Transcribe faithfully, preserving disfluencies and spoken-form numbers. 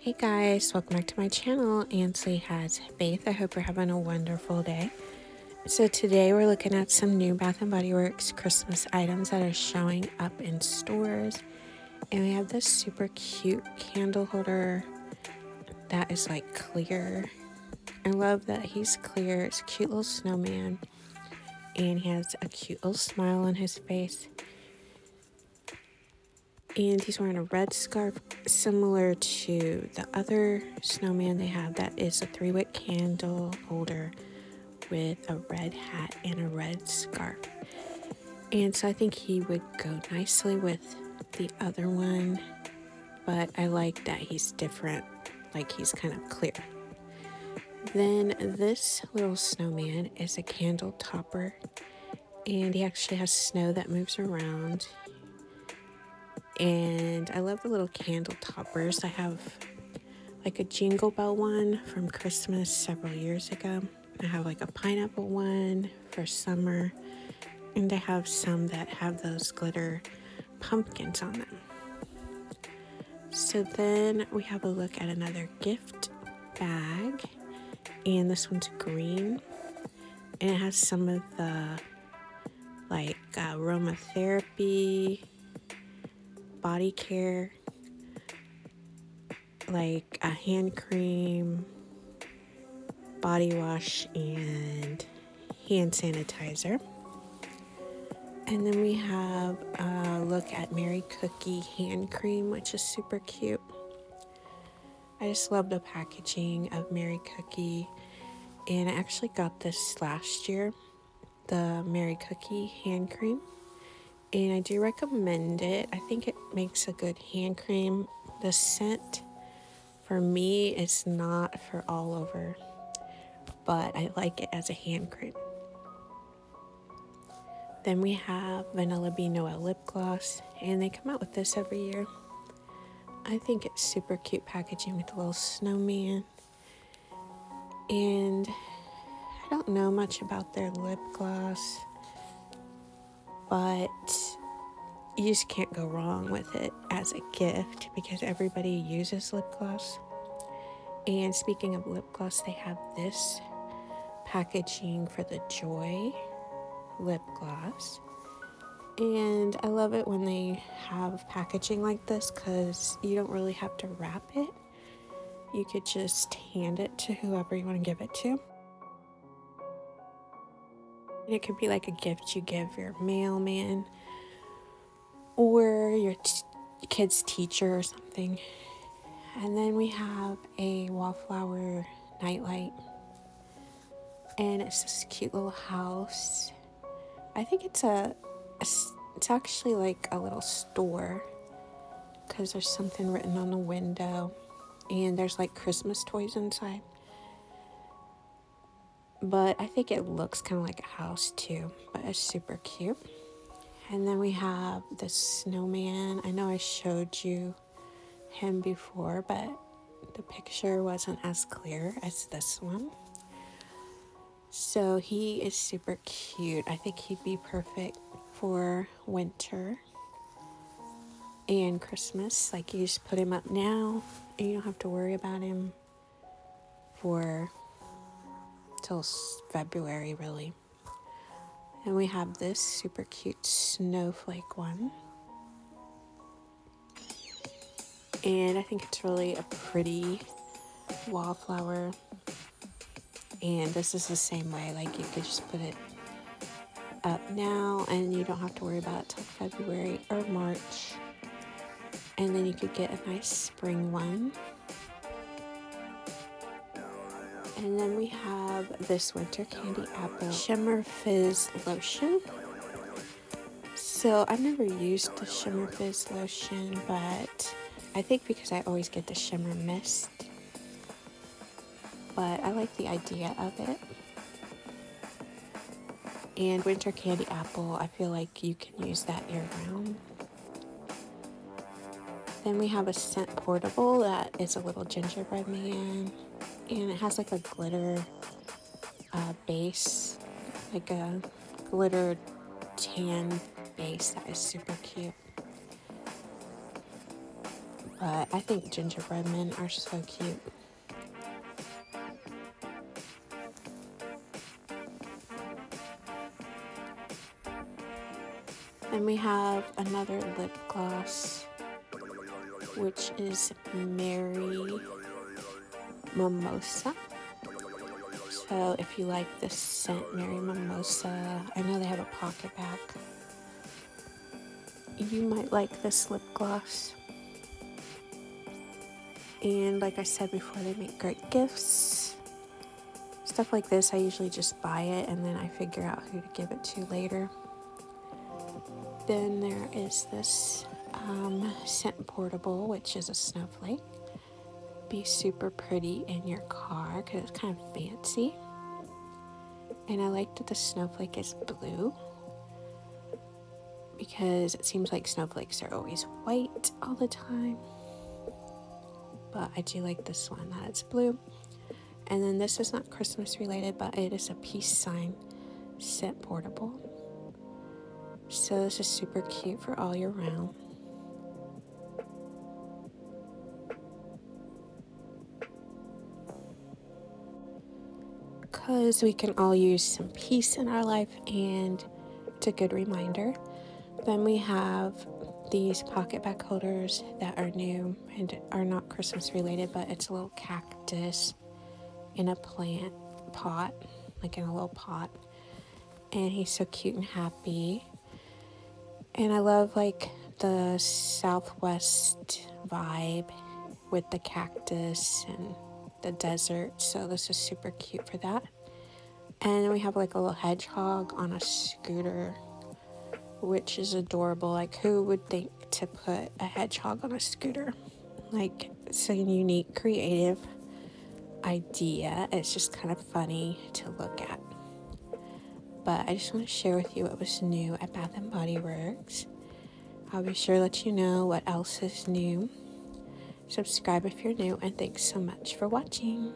Hey guys, welcome back to my channel, Ansley Has Faith. I hope you're having a wonderful day. So today we're looking at some new Bath and Body Works Christmas items that are showing up in stores. And we have this super cute candle holder that is like clear. I love that he's clear. It's a cute little snowman. And he has a cute little smile on his face. And he's wearing a red scarf similar to the other snowman they have that is a three-wick candle holder with a red hat and a red scarf. And so I think he would go nicely with the other one, but I like that he's different, like he's kind of clear. Then this little snowman is a candle topper, and he actually has snow that moves around. And I love the little candle toppers. I have like a Jingle Bell one from Christmas several years ago. I have like a pineapple one for summer. And I have some that have those glitter pumpkins on them. So then we have a look at another gift bag. And this one's green. And it has some of the like uh, aromatherapy, body care, like a hand cream, body wash, and hand sanitizer. And then we have a look at Merry Cookie hand cream, which is super cute. I just love the packaging of Merry Cookie, and I actually got this last year, the Merry Cookie hand cream. And I do recommend it. I think it makes a good hand cream. The scent, for me, it's not for all over, but I like it as a hand cream. Then we have Vanilla Bean Noel lip gloss, and they come out with this every year. I think it's super cute packaging with a little snowman. And I don't know much about their lip gloss, but you just can't go wrong with it as a gift because everybody uses lip gloss. And speaking of lip gloss, they have this packaging for the Joy lip gloss. And I love it when they have packaging like this because you don't really have to wrap it. You could just hand it to whoever you want to give it to. It could be like a gift you give your mailman or your t kid's teacher or something. And then we have a wallflower nightlight. And it's this cute little house. I think it's a, a it's actually like a little store because there's something written on the window. And there's like Christmas toys inside. But I think it looks kind of like a house too, but it's super cute. And then we have the snowman. I know I showed you him before, but the picture wasn't as clear as this one. So he is super cute. I think he'd be perfect for winter and Christmas. Like, you just put him up now and you don't have to worry about him for till February, really. And we have this super cute snowflake one, and I think it's really a pretty wallflower. And this is the same way, like you could just put it up now and you don't have to worry about it till February or March. And then you could get a nice spring one. And then we have this Winter Candy Apple Shimmer Fizz Lotion. So I've never used the Shimmer Fizz Lotion, but I think because I always get the Shimmer Mist. But I like the idea of it. And Winter Candy Apple, I feel like you can use that year round. Then we have a scent portable that is a little gingerbread man. And it has like a glitter uh, base, like a glitter tan base that is super cute. But I think gingerbread men are so cute. Then we have another lip gloss, which is Merry Mimosa. So if you like the scent Merry Mimosa, I know they have a pocket pack, you might like this lip gloss. And like I said before, they make great gifts. Stuff like this, I usually just buy it and then I figure out who to give it to later. Then there is this um, scent portable, which is a snowflake. Be super pretty in your car because it's kind of fancy. And I like that the snowflake is blue because it seems like snowflakes are always white all the time. But I do like this one, that it's blue. And then this is not Christmas related, but it is a peace sign scent portable. So this is super cute for all year round. Because we can all use some peace in our life, and it's a good reminder. Then we have these pocket back holders that are new and are not Christmas related, but it's a little cactus in a plant pot, like in a little pot. And he's so cute and happy. And I love like the Southwest vibe with the cactus and the desert. So this is super cute for that. And then we have like a little hedgehog on a scooter, which is adorable. Like, who would think to put a hedgehog on a scooter? Like, it's a unique, creative idea. It's just kind of funny to look at. But I just want to share with you what was new at Bath and Body Works. I'll be sure to let you know what else is new. Subscribe if you're new, and thanks so much for watching.